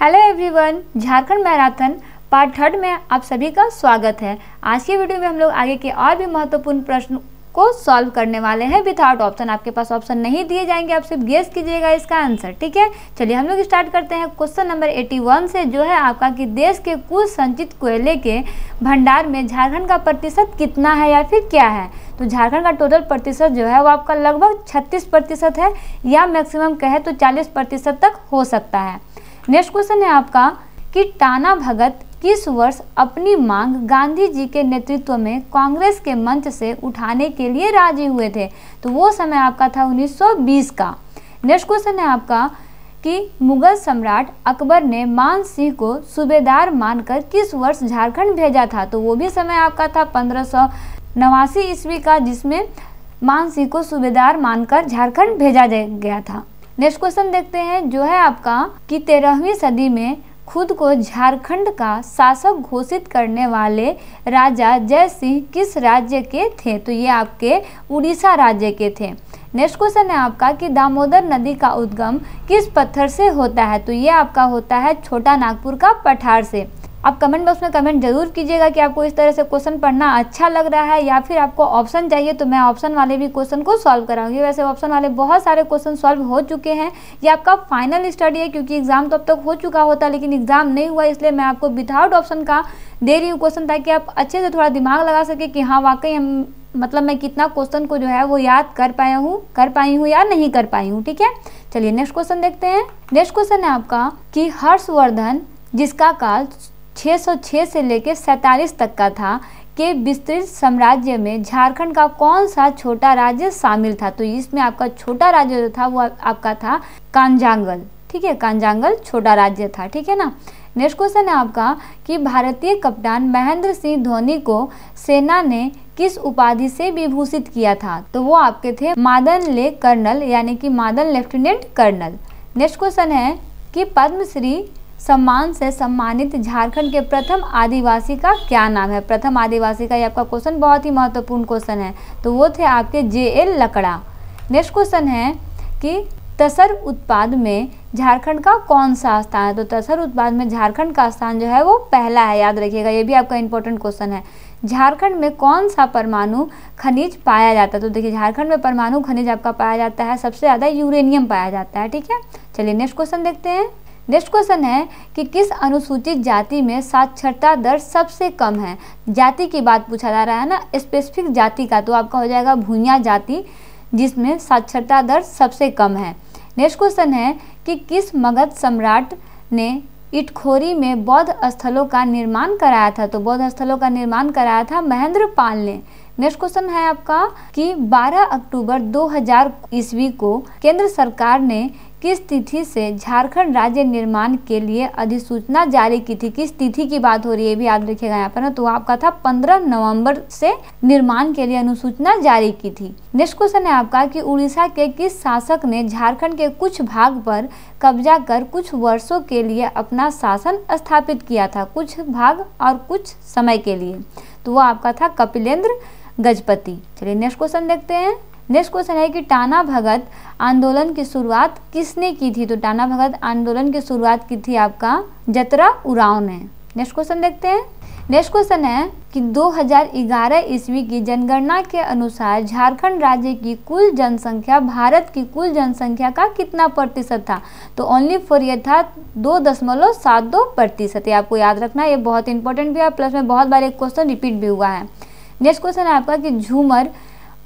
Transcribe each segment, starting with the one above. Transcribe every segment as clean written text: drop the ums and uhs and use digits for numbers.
Hello everyone, Jharkhand marathon part 3 में आप सभी का स्वागत है। आज के वीडियो में हम लोग आगे के और भी महत्वपूर्ण प्रश्न को सॉल्व करने वाले हैं विदाउट ऑप्शन। आपके पास ऑप्शन नहीं दिए जाएंगे, आप सिर्फ गेस कीजिएगा इसका आंसर, ठीक है। चलिए हम लोग स्टार्ट करते हैं क्वेश्चन नंबर 81 से, जो है आपका कि देश के कुल संचित कोयले के भंडार में झारखंड का प्रतिशत कितना है या फिर क्या है। तो झारखंड का टोटल प्रतिशत जो है वो आपका लगभग 36% है, या मैक्सिमम कहे तो 40% तक हो सकता है। नेक्स्ट क्वेश्चन है आपका कि टाना भगत किस वर्ष अपनी मांग गांधी जी के नेतृत्व में कांग्रेस के मंच से उठाने के लिए राजी हुए थे। तो वो समय आपका था 1920 का। नेक्स्ट क्वेश्चन है आपका कि मुगल सम्राट अकबर ने मान सिंह को सूबेदार मानकर किस वर्ष झारखंड भेजा था। तो वो भी समय आपका था 1589 ईस्वी का, जिसमें मान सिंह को सूबेदार मानकर झारखंड भेजा गया था। नेक्स्ट क्वेश्चन देखते हैं जो है आपका कि 13वीं सदी में खुद को झारखंड का शासक घोषित करने वाले राजा जयसिंह किस राज्य के थे। तो ये आपके उड़ीसा राज्य के थे। नेक्स्ट क्वेश्चन है आपका कि दामोदर नदी का उद्गम किस पत्थर से होता है। तो ये आपका होता है छोटा नागपुर का पठार से। आप कमेंट बॉक्स में कमेंट जरूर कीजिएगा कि आपको इस तरह से क्वेश्चन पढ़ना अच्छा लग रहा है या फिर आपको ऑप्शन चाहिए, तो मैं ऑप्शन वाले भी क्वेश्चन को सॉल्व कराऊंगी। वैसे ऑप्शन वाले बहुत सारे क्वेश्चन सॉल्व हो चुके हैं। ये आपका फाइनल स्टडी है, क्योंकि एग्जाम तो अब तक हो चुका होता है लेकिन एग्जाम नहीं हुआ, इसलिए मैं आपको विदाउट ऑप्शन का दे रही हूँ क्वेश्चन, ताकि आप अच्छे से थोड़ा दिमाग लगा सके कि हाँ वाकई मैं कितना क्वेश्चन को जो है वो याद कर पाई हूँ या नहीं कर पाई हूँ, ठीक है। चलिए नेक्स्ट क्वेश्चन देखते हैं। नेक्स्ट क्वेश्चन है आपका कि हर्षवर्धन, जिसका काल 606 से लेकर 47 तक का था, के विस्तृत साम्राज्य में झारखंड का कौन सा छोटा राज्य शामिल था। तो इसमें आपका छोटा राज्य जो था वो आपका था कांजांगल, ठीक है। कांजांगल छोटा राज्य था, ठीक है ना। नेक्स्ट क्वेश्चन है आपका कि भारतीय कप्तान महेंद्र सिंह धोनी को सेना ने किस उपाधि से विभूषित किया था। तो वो आपके थे मादन ले कर्नल, यानी कि मादन लेफ्टिनेंट कर्नल। नेक्स्ट क्वेश्चन है कि पद्मश्री सम्मान से सम्मानित झारखंड के प्रथम आदिवासी का क्या नाम है। प्रथम आदिवासी का ये आपका क्वेश्चन बहुत ही महत्वपूर्ण क्वेश्चन है। तो वो थे आपके जे.एल. लकड़ा। नेक्स्ट क्वेश्चन है कि तसर उत्पाद में झारखंड का कौन सा स्थान है। तो तसर उत्पाद में झारखंड का स्थान जो है वो पहला है, याद रखिएगा। ये भी आपका इंपॉर्टेंट क्वेश्चन है। झारखंड में कौन सा परमाणु खनिज पाया जाता है। तो देखिए झारखंड में परमाणु खनिज आपका पाया जाता है, सबसे ज़्यादा यूरेनियम पाया जाता है, ठीक है। चलिए नेक्स्ट क्वेश्चन देखते हैं। नेक्स्ट क्वेश्चन है कि किस अनुसूचित जाति में साक्षरता दर सबसे कम है। जाति की बात पूछा जा रहा है ना, स्पेसिफिक जाति का, तो आपका हो जाएगा भूमिया जाति, जिसमें साक्षरता दर सबसे कम है। नेक्स्ट क्वेश्चन है कि किस मगध सम्राट ने इटखोरी में बौद्ध स्थलों का निर्माण कराया था। तो बौद्ध स्थलों का निर्माण कराया था महेंद्रपाल ने। नेक्स्ट क्वेश्चन है आपका कि 12 अक्टूबर 2000 ईस्वी को केंद्र सरकार ने किस तिथि से झारखंड राज्य निर्माण के लिए अधिसूचना जारी की थी। किस तिथि की बात हो रही है भी याद रखिएगा यहाँ पर ना। तो आपका था 15 नवंबर से निर्माण के लिए अनुसूचना जारी की थी। नेक्स्ट क्वेश्चन है आपका कि उड़ीसा के किस शासक ने झारखंड के कुछ भाग पर कब्जा कर कुछ वर्षों के लिए अपना शासन स्थापित किया था। कुछ भाग और कुछ समय के लिए। तो वो आपका था कपिलेंद्र गजपति। चलिए नेक्स्ट क्वेश्चन देखते हैं। नेक्स्ट क्वेश्चन है कि टाना भगत आंदोलन की शुरुआत किसने की थी। तो टाना भगत आंदोलन की शुरुआत की थी आपका जतरा उरांव ने। नेक्स्ट क्वेश्चन देखते हैं। नेक्स्ट क्वेश्चन है कि 2011 ईस्वी की जनगणना के अनुसार झारखंड राज्य की कुल जनसंख्या भारत की कुल जनसंख्या का कितना प्रतिशत था। तो ओनली फॉर ये था 2.72%। ये आपको याद रखना, ये बहुत इंपॉर्टेंट भी है, प्लस में बहुत बार एक क्वेश्चन रिपीट भी हुआ है। नेक्स्ट क्वेश्चन है आपका कि झूमर,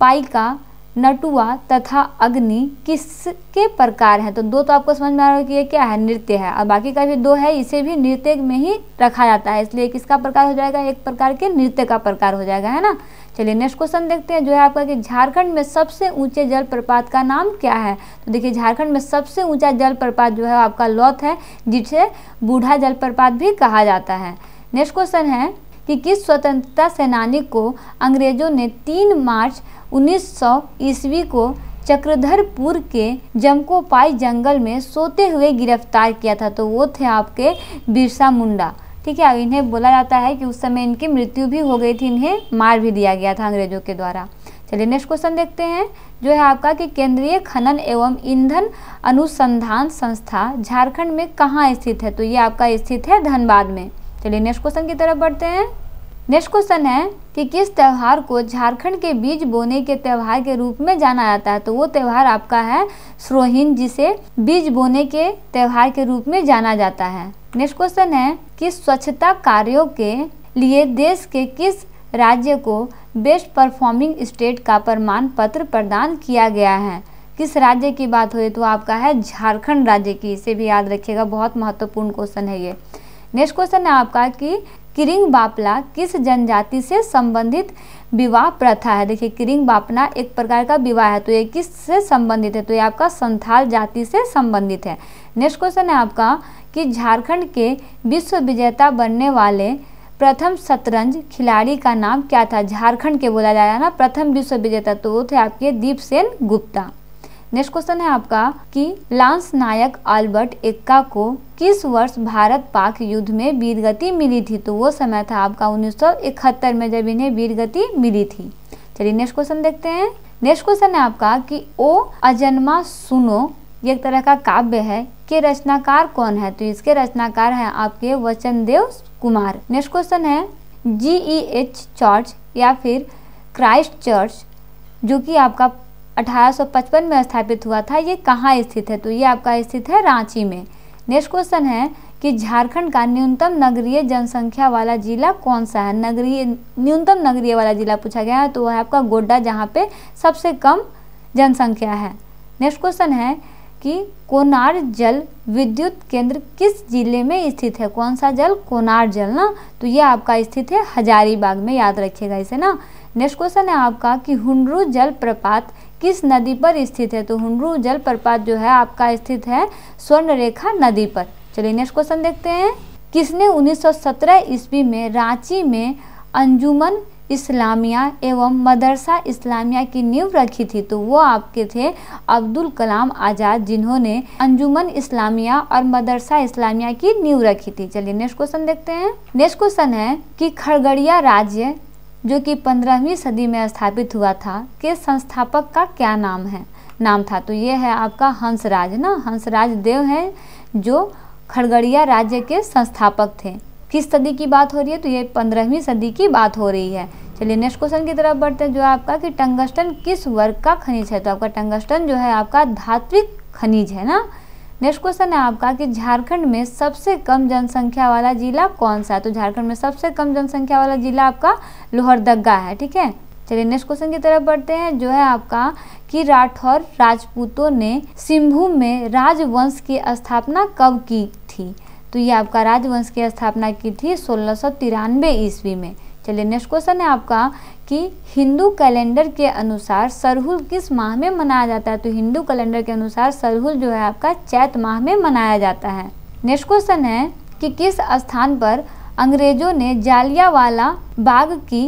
पाइका, नटुआ तथा अग्नि किसके प्रकार हैं। तो दो तो आपको समझ में आ रहा है कि ये क्या है, नृत्य है, और बाकी का भी दो है, इसे भी नृत्य में ही रखा जाता है, इसलिए किसका प्रकार हो जाएगा, एक प्रकार के नृत्य का प्रकार हो जाएगा, है ना। चलिए नेक्स्ट क्वेश्चन देखते हैं जो है आपका कि झारखंड में सबसे ऊंचे जलप्रपात का नाम क्या है। तो देखिए झारखंड में सबसे ऊंचा जलप्रपात जो है आपका लौथ है, जिसे बूढ़ा जलप्रपात भी कहा जाता है। नेक्स्ट क्वेश्चन है कि किस स्वतंत्रता सेनानी को अंग्रेजों ने 3 मार्च 1900 ईस्वी को चक्रधरपुर के जमकोपाई जंगल में सोते हुए गिरफ्तार किया था। तो वो थे आपके बिरसा मुंडा, ठीक है। इन्हें बोला जाता है कि उस समय इनकी मृत्यु भी हो गई थी, इन्हें मार भी दिया गया था अंग्रेजों के द्वारा। चलिए नेक्स्ट क्वेश्चन देखते हैं जो है आपका कि केंद्रीय खनन एवं ईंधन अनुसंधान संस्था झारखंड में कहाँ स्थित है, तो ये आपका स्थित है धनबाद में। चलिए नेक्स्ट क्वेश्चन की तरफ बढ़ते हैं। नेक्स्ट क्वेश्चन है कि किस त्यौहार को झारखंड के बीज बोने के त्यौहार के रूप में जाना जाता है, तो वो त्यौहार आपका है स्रोहिन, जिसे बीज बोने के त्यौहार के रूप में जाना जाता है। नेक्स्ट क्वेश्चन है कि स्वच्छता कार्यों के लिए देश के किस राज्य को बेस्ट परफॉर्मिंग स्टेट का प्रमाण पत्र प्रदान किया गया है, किस राज्य की बात हो तो आपका है झारखंड राज्य की, इसे भी याद रखिएगा, बहुत महत्वपूर्ण क्वेश्चन है ये। नेक्स्ट क्वेश्चन है आपका कि किरिंग बापला किस जनजाति से संबंधित विवाह प्रथा है, देखिए किरिंग बापना एक प्रकार का विवाह है, तो ये किस से संबंधित है, तो ये आपका संथाल जाति से संबंधित है। नेक्स्ट क्वेश्चन है आपका कि झारखंड के विश्व विजेता बनने वाले प्रथम शतरंज खिलाड़ी का नाम क्या था, झारखंड के बोला जा रहा है ना प्रथम विश्व विजेता, तो वो थे आपके दीपसेन गुप्ता। नेक्स्ट क्वेश्चन है आपका कि लांस नायक अल्बर्ट इक्का को किस वर्ष भारत पाक युद्ध में वीरगति मिली थी, तो वो समय था आपका 1971 में जब इन्हें वीरगति मिली थी। चलिए नेक्स्ट क्वेश्चन देखते हैं। नेक्स्ट क्वेश्चन है आपका कि ओ अजन्मा सुनो ये एक तरह का काव्य है, के रचनाकार कौन है, तो इसके रचनाकार हैं आपके वचन देव कुमार। नेक्स्ट क्वेश्चन है GEH चर्च या फिर क्राइस्ट चर्च जो कि आपका 1855 में स्थापित हुआ था, ये कहाँ स्थित है, तो ये आपका स्थित है रांची में। नेक्स्ट क्वेश्चन है कि झारखंड का न्यूनतम नगरीय जनसंख्या वाला जिला कौन सा है, नगरीय न्यूनतम नगरीय वाला जिला पूछा गया है, तो वह है आपका गोड्डा जहाँ पे सबसे कम जनसंख्या है। नेक्स्ट क्वेश्चन है कि कोनार जल विद्युत केंद्र किस जिले में स्थित है, कौन सा जल, कोनार जल ना, तो ये आपका स्थित है हजारीबाग में, याद रखिएगा इसे ना। नेक्स्ट क्वेश्चन है आपका कि हुंडरू जलप्रपात किस नदी पर स्थित है, तो हुंडरू जलप्रपात जो है आपका स्थित है स्वर्णरेखा नदी पर। चलिए नेक्स्ट क्वेश्चन देखते हैं। किसने 1917 ईस्वी में रांची में अंजुमन इस्लामिया एवं मदरसा इस्लामिया की नींव रखी थी, तो वो आपके थे अब्दुल कलाम आजाद, जिन्होंने अंजुमन इस्लामिया और मदरसा इस्लामिया की नींव रखी थी। चलिए नेक्स्ट क्वेश्चन देखते हैं। नेक्स्ट क्वेश्चन है कि खगड़िया राज्य जो कि 15वीं सदी में स्थापित हुआ था के संस्थापक का क्या नाम है, नाम था, तो ये है आपका हंसराज ना, हंसराज देव हैं जो खगड़िया राज्य के संस्थापक थे। किस सदी की बात हो रही है, तो ये 15वीं सदी की बात हो रही है। चलिए नेक्स्ट क्वेश्चन की तरफ बढ़ते हैं जो आपका कि टंगस्टन किस वर्ग का खनिज है, तो आपका टंगस्टन जो है आपका धात्विक खनिज है ना। नेक्स्ट क्वेश्चन है आपका कि झारखंड में सबसे कम जनसंख्या वाला जिला कौन सा है, तो झारखंड में सबसे कम जनसंख्या वाला जिला आपका लोहरदगा है, ठीक है। चलिए नेक्स्ट क्वेश्चन की तरफ बढ़ते हैं जो है आपका कि राठौर राजपूतों ने सिंहभूम में राजवंश की स्थापना कब की थी, तो ये आपका राजवंश की स्थापना की थी 1693 ईस्वी में। चलिए नेक्स्ट क्वेश्चन है आपका कि हिंदू कैलेंडर के अनुसार सरहुल किस माह में मनाया जाता है, तो हिंदू कैलेंडर के अनुसार सरहुल जो है आपका चैत माह में मनाया जाता है। नेक्स्ट क्वेश्चन है कि किस स्थान पर अंग्रेजों ने जालियांवाला बाग की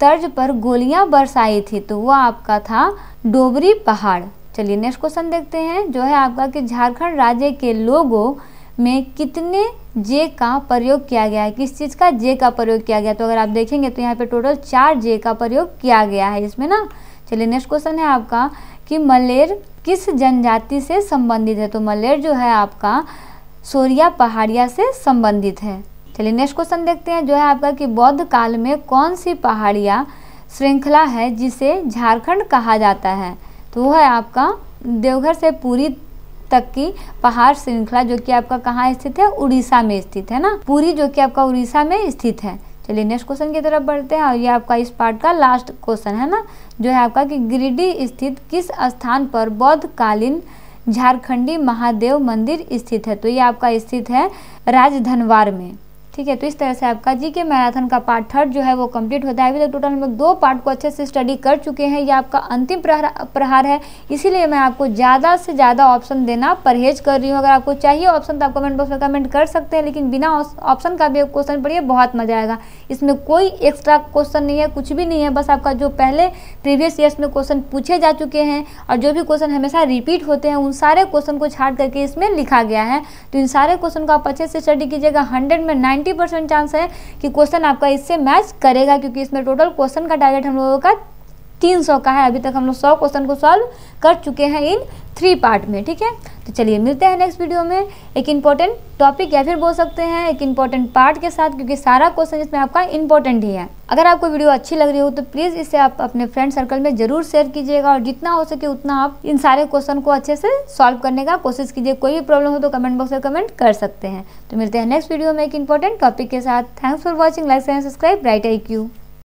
तर्ज पर गोलियां बरसाई थी, तो वह आपका था डोबरी पहाड़। चलिए नेक्स्ट क्वेश्चन देखते हैं जो है आपका कि झारखंड राज्य के लोगों में कितने जे का प्रयोग किया गया है, किस चीज़ का जे का प्रयोग किया गया, तो अगर आप देखेंगे तो यहाँ पे टोटल 4 जे का प्रयोग किया गया है इसमें ना। चलिए नेक्स्ट क्वेश्चन है आपका कि मलेर किस जनजाति से संबंधित है, तो मलेर जो है आपका सोरिया पहाड़िया से संबंधित है। चलिए नेक्स्ट क्वेश्चन देखते हैं जो है आपका कि बौद्ध काल में कौन सी पहाड़िया श्रृंखला है जिसे झारखंड कहा जाता है, तो वह है आपका देवघर से पूरी तक की पहाड़ श्रृंखला जो कि आपका कहाँ स्थित है, उड़ीसा में स्थित है ना, पूरी जो कि आपका उड़ीसा में स्थित है। चलिए नेक्स्ट क्वेश्चन की तरफ बढ़ते हैं और ये आपका इस पार्ट का लास्ट क्वेश्चन है ना जो है आपका कि गिरिडीह स्थित किस स्थान पर बौद्धकालीन झारखंडी महादेव मंदिर स्थित है, तो ये आपका स्थित है राजधनवार में, ठीक है। तो इस तरह से आपका जीके मैराथन का पार्ट 3 जो है वो कंप्लीट होता है। अभी तक टोटल हम लोग 2 पार्ट को अच्छे से स्टडी कर चुके हैं, ये आपका अंतिम प्रहार है, इसीलिए मैं आपको ज़्यादा से ज़्यादा ऑप्शन देना परहेज कर रही हूँ। अगर आपको चाहिए ऑप्शन तो आप कमेंट बॉक्स में कमेंट कर सकते हैं, लेकिन बिना ऑप्शन का भी क्वेश्चन पढ़िए, बहुत मजा आएगा। इसमें कोई एक्स्ट्रा क्वेश्चन नहीं है, कुछ भी नहीं है, बस आपका जो पहले प्रीवियस ईयर्स में क्वेश्चन पूछे जा चुके हैं और जो भी क्वेश्चन हमेशा रिपीट होते हैं उन सारे क्वेश्चन को छाट करके इसमें लिखा गया है। तो इन सारे क्वेश्चन को आप अच्छे से स्टडी कीजिएगा, 100 में 90 % चांस है कि क्वेश्चन आपका इससे मैच करेगा, क्योंकि इसमें टोटल क्वेश्चन का टारगेट हम लोगों का 300 का है। अभी तक हम लोग 100 क्वेश्चन को सॉल्व कर चुके हैं इन 3 पार्ट में, ठीक है। तो चलिए मिलते हैं नेक्स्ट वीडियो में एक इम्पॉर्टेंट टॉपिक या फिर बोल सकते हैं एक इम्पॉर्टेंट पार्ट के साथ, क्योंकि सारा क्वेश्चन इसमें आपका इम्पॉर्टेंट ही है। अगर आपको वीडियो अच्छी लग रही हो तो प्लीज़ इसे आप अपने फ्रेंड सर्कल में जरूर शेयर कीजिएगा और जितना हो सके उतना आप इन सारे क्वेश्चन को अच्छे से सॉल्व करने का कोशिश कीजिए। कोई भी प्रॉब्लम हो तो कमेंट बॉक्स में कमेंट कर सकते हैं। तो मिलते हैं नेक्स्ट वीडियो में एक इम्पॉर्टेंट टॉपिक के साथ। Thanks for watching. Like and subscribe Bright IQ।